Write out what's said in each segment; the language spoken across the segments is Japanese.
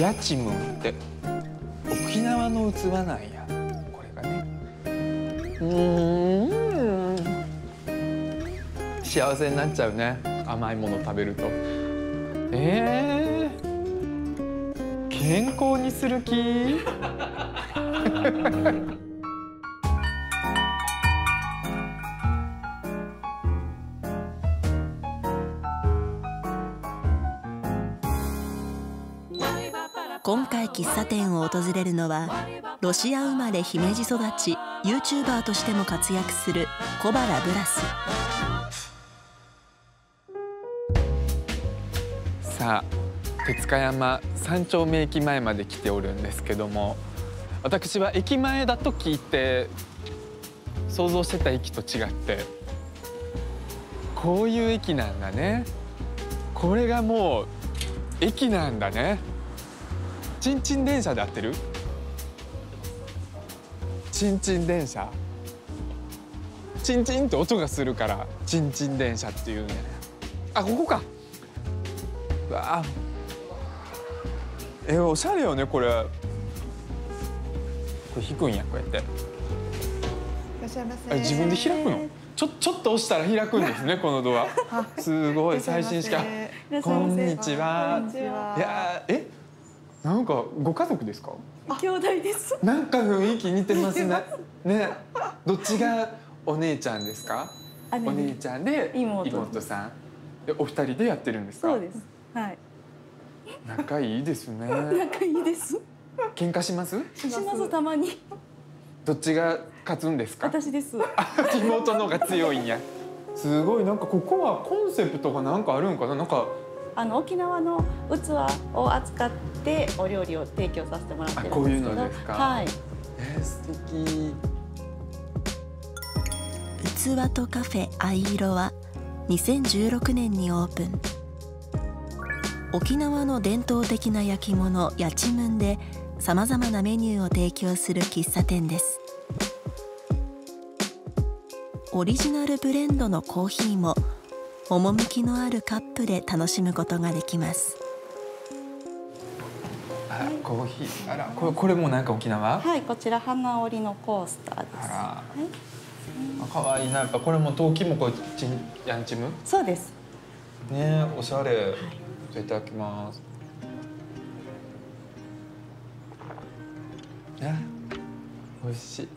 やちむんって沖縄の器なんや、これがね。幸せになっちゃうね、甘いもの食べると。健康にする気？今回喫茶店を訪れるのはロシア生まれ姫路育ち YouTuber としても活躍する小原ブラス。さあ、手塚山三丁目駅前まで来ておるんですけども、私は駅前だと聞いて想像してた駅と違ってこういう駅なんだね。これがもう駅なんだね。ちんちん電車で合ってる？ちんちん電車、ちんちんって音がするからちんちん電車っていうね。あ、ここか。わあ、おしゃれよねこれ。これ引くんや、こうやって。いらっしゃいませ。自分で開くの？ちょっと押したら開くんですね、このドア。すごい最新式。こんにちは。いや、なんかご家族ですか？兄弟です。なんか雰囲気似てますね。ね、どっちがお姉ちゃんですか？お姉ちゃんで妹さん。で、お二人でやってるんですか？そうです。はい。仲いいですね。仲いいです。喧嘩します？します、たまに。どっちが勝つんですか？私です。妹の方が強いんや。すごい、なんかここはコンセプトがなんかあるんかな、なんか。沖縄の器を扱ってお料理を提供させてもらってるんですけど。こういうのですか。はい。素敵。器とカフェ藍色は2016年にオープン。沖縄の伝統的な焼き物やちむんでさまざまなメニューを提供する喫茶店です。オリジナルブレンドのコーヒーも趣のあるカップで楽しむことができます。あら、コーヒー、あら、これもなんか沖縄。はい、こちら花織のコースターです。あら、可愛いな、やっぱこれも陶器もこう、やんちむ。そうです。ね、おしゃれ。じゃ、いただきます。ね、美味しい。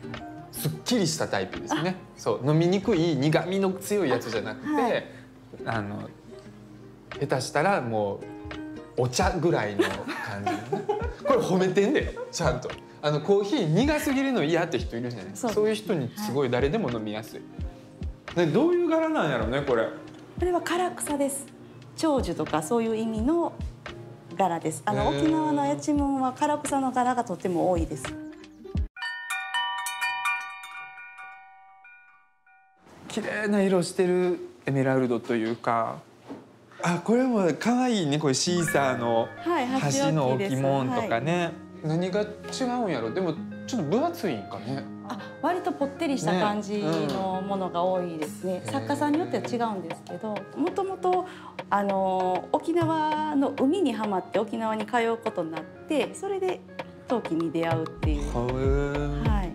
すっきりしたタイプですね。そう、飲みにくい苦味の強いやつじゃなくて。下手したらもうお茶ぐらいの感じ、ね、これ褒めてんで、ちゃんとコーヒー苦すぎるの嫌って人いるじゃないですか。そういう人にすごい誰でも飲みやすい、はい、でどういう柄なんやろうねこれ。これは唐草です。長寿とかそういう意味の柄です。沖縄のやちむんは唐草の柄がとても多いです。綺麗な色してる。エメラルドというか、あ、これも可愛いね。これシーサーの橋の置物とかね、はい、何が違うんやろ。でもちょっと分厚いんかね。あ、割とぽってりした感じのものが多いですね。作家さんによっては違うんですけど、もともと沖縄の海にはまって沖縄に通うことになって、それで陶器に出会うっていう。はい。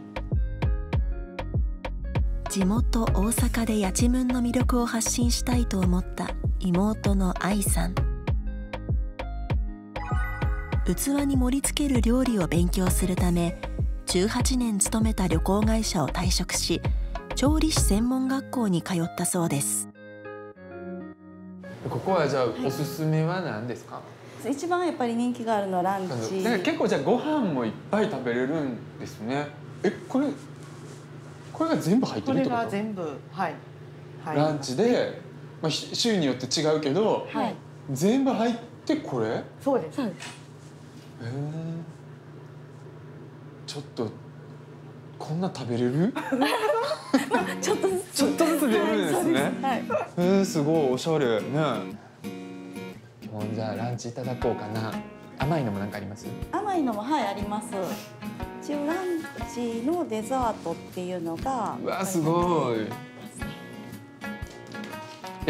地元大阪でやちむんの魅力を発信したいと思った妹の愛さん。器に盛り付ける料理を勉強するため18年勤めた旅行会社を退職し、調理師専門学校に通ったそうです。ここはじゃあおすすめは何ですか？はい、一番やっぱり人気があるのはランチ。結構じゃあご飯もいっぱい食べれるんですね。これが全部入ってるってこと？これが全部、はい。ランチで、まあ週によって違うけど、はい、全部入ってこれ？そうです。ちょっとこんな食べれる？ちょっとずつ、ちょっとずつ出るんですね。すごいおしゃれね。もうじゃあランチいただこうかな。甘いのもなんかあります？甘いのもはいあります。一応ランチのデザートっていうのが。うわ、すごい。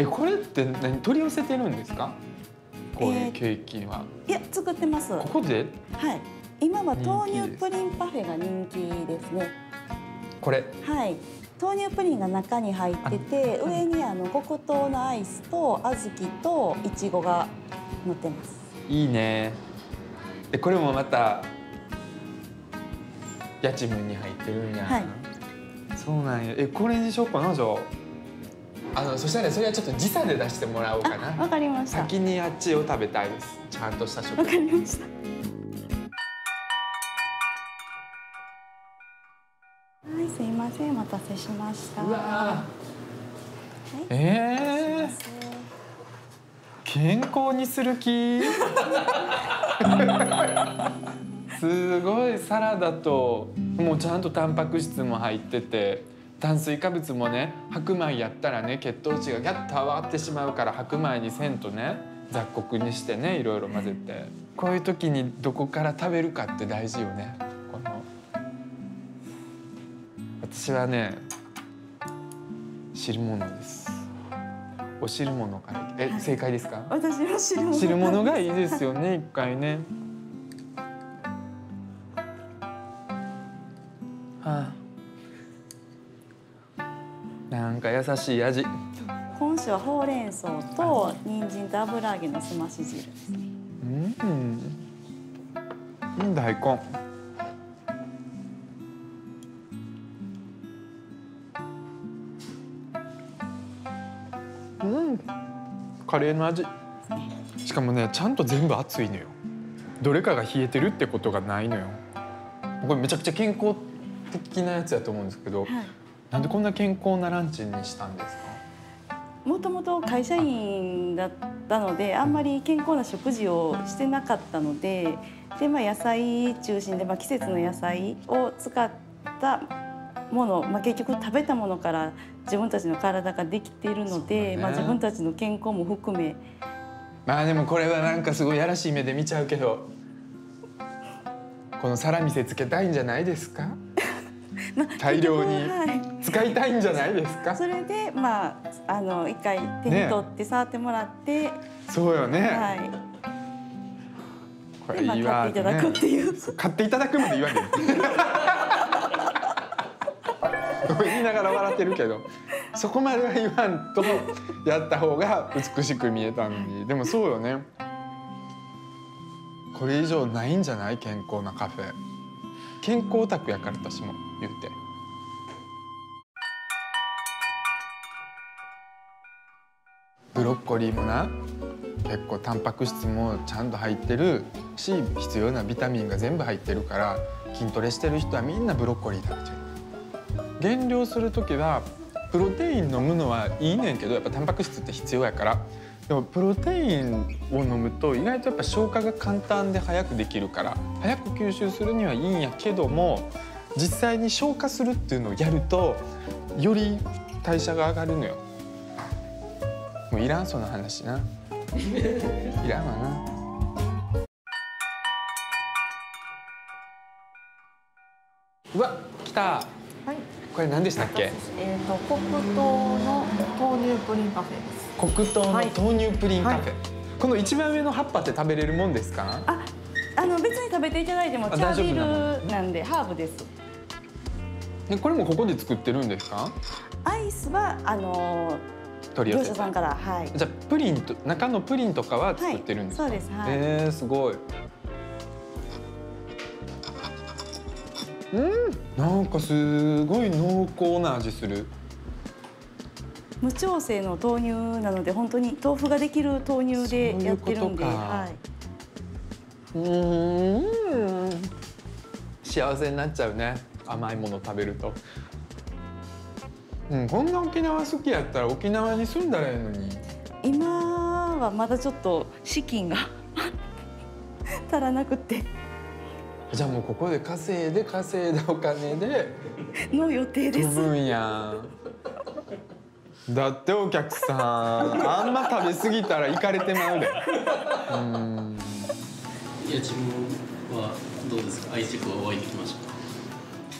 これって何取り寄せてるんですか？こういうケーキは。いや、作ってます。ここで。はい。今は豆乳プリンパフェが人気ですね。これ。はい。豆乳プリンが中に入ってて、上に黒糖のアイスと小豆といちごが乗ってます。いいね。で、これもまた。やちむんに入ってるんや。はい。そうなんや。これにしようかな、じゃあ。そしたら、ね、それはちょっと時差で出してもらおうかな。わかりました。先にあっちを食べたいです。ちゃんとした食事。わかりました。はい、すいません、お待たせしました。うわー。はい、健康にする気。すごいサラダと、もうちゃんとタンパク質も入ってて。炭水化物もね、白米やったらね、血糖値がギャッと上がってしまうから、白米にせんとね、雑穀にしてね、いろいろ混ぜて。こういう時にどこから食べるかって大事よね。この私はね、汁物です。お汁物から。正解ですか？私は汁物。汁物がいいですよね、一回ね。はあ。なんか優しい味。今週はほうれん草と人参と油揚げのすまし汁ですね。うん、大根。うん、カレーの味。しかもね、ちゃんと全部熱いのよ。どれかが冷えてるってことがないのよ。これめちゃくちゃ健康的なやつだと思うんですけど。はい、なんでこんな健康なランチにしたんですか？もともと会社員だったので、あんまり健康な食事をしてなかったので、で、まあ、野菜中心で、まあ、季節の野菜を使ったもの、まあ、結局食べたものから自分たちの体ができているので、ね、まあ、自分たちの健康も含め。まあでもこれはなんかすごいやらしい目で見ちゃうけど、この皿見せつけたいんじゃないですか？大量に使いたいんじゃないですか。はい、それでまあ一回手に取って触ってもらって、ね、そうよね。はい。これいいわ、ね。買っていただくっていう。買っていただくまで言わない。言いながら笑ってるけど、そこまでは言わんとやった方が美しく見えたのに、でもそうよね。これ以上ないんじゃない？健康なカフェ。健康オタクやから私も。言ってブロッコリーもな、結構タンパク質もちゃんと入ってるし、必要なビタミンが全部入ってるから、筋トレしてる人はみんなブロッコリー食べちゃう。減量する時はプロテイン飲むのはいいねんけど、やっぱタンパク質って必要やから。でもプロテインを飲むと意外とやっぱ消化が簡単で早くできるから、早く吸収するにはいいんやけども、実際に消化するっていうのをやるとより代謝が上がるのよ。もういらんその話な。いらんわな。うわ、来た。はい。これ何でしたっけ？黒糖の豆乳プリンパフェです。黒糖の豆乳プリンパフェ。はい、この一番上の葉っぱって食べれるもんですか？あ、別に食べていただいてもチャービールなんでハーブです。これもここで作ってるんですか？アイスは業者さんから、はい。じゃあプリンと中のプリンとかは作ってるんですか？はい、そうです。はい、すごい。うん、なんかすごい濃厚な味する。無調整の豆乳なので、本当に豆腐ができる豆乳でやってるんで、はい。幸せになっちゃうね。甘いもの食べると、うん、こんな沖縄好きやったら沖縄に住んだらいいのに。今はまだちょっと資金が足らなくて。じゃあもうここで稼いだお金での予定です。十分やん。だってお客さんあんま食べ過ぎたらイカれてまうで。いや、自分はどうですか？愛着は湧いてきました。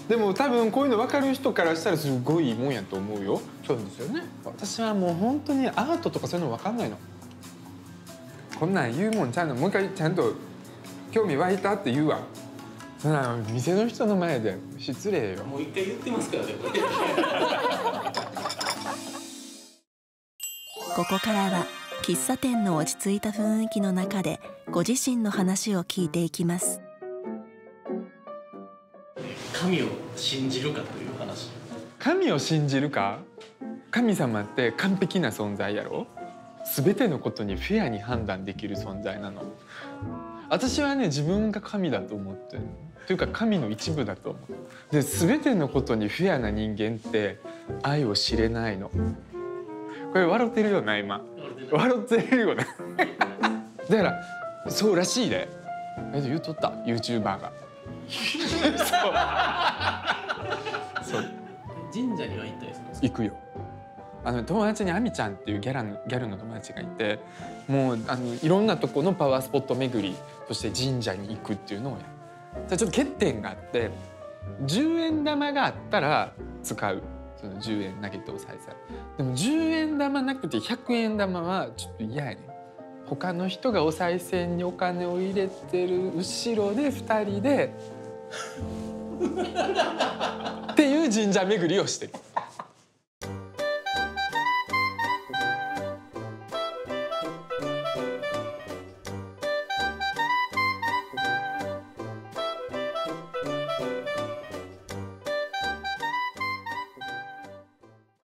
でも多分こういうの分かる人からしたらすごいいいもんやと思うよ。そうですよね。私はもう本当にアートとかそういうの分かんないの。こんなん言うもんちゃうの、もう一回ちゃんと興味湧いたって言うわ。そんな店の人の前で失礼よ。もう一回言ってますからね。ここからは喫茶店の落ち着いた雰囲気の中でご自身の話を聞いていきます。神を信じるかという話。神を信じるか。神様って完璧な存在やろ。全てのことにフェアに判断できる存在なの。私はね、自分が神だと思ってるというか、神の一部だと思う。で、全てのことにフェアな人間って愛を知れないの。これ笑ってるよな、今笑ってるよな。だからそうらしいで、言うとったユーチューバーが。そう。神社には行ったりするんですか？行くよ。友達にアミちゃんっていうギャルの友達がいて、もういろんなとこのパワースポット巡りとして神社に行くっていうのをやる。ちょっと欠点があって、10円玉があったら使う。その10円投げておさいさい。でも10円玉なくて100円玉はちょっと嫌やねん。他の人がお賽銭にお金を入れてる後ろで2人でっていう神社巡りをしてる。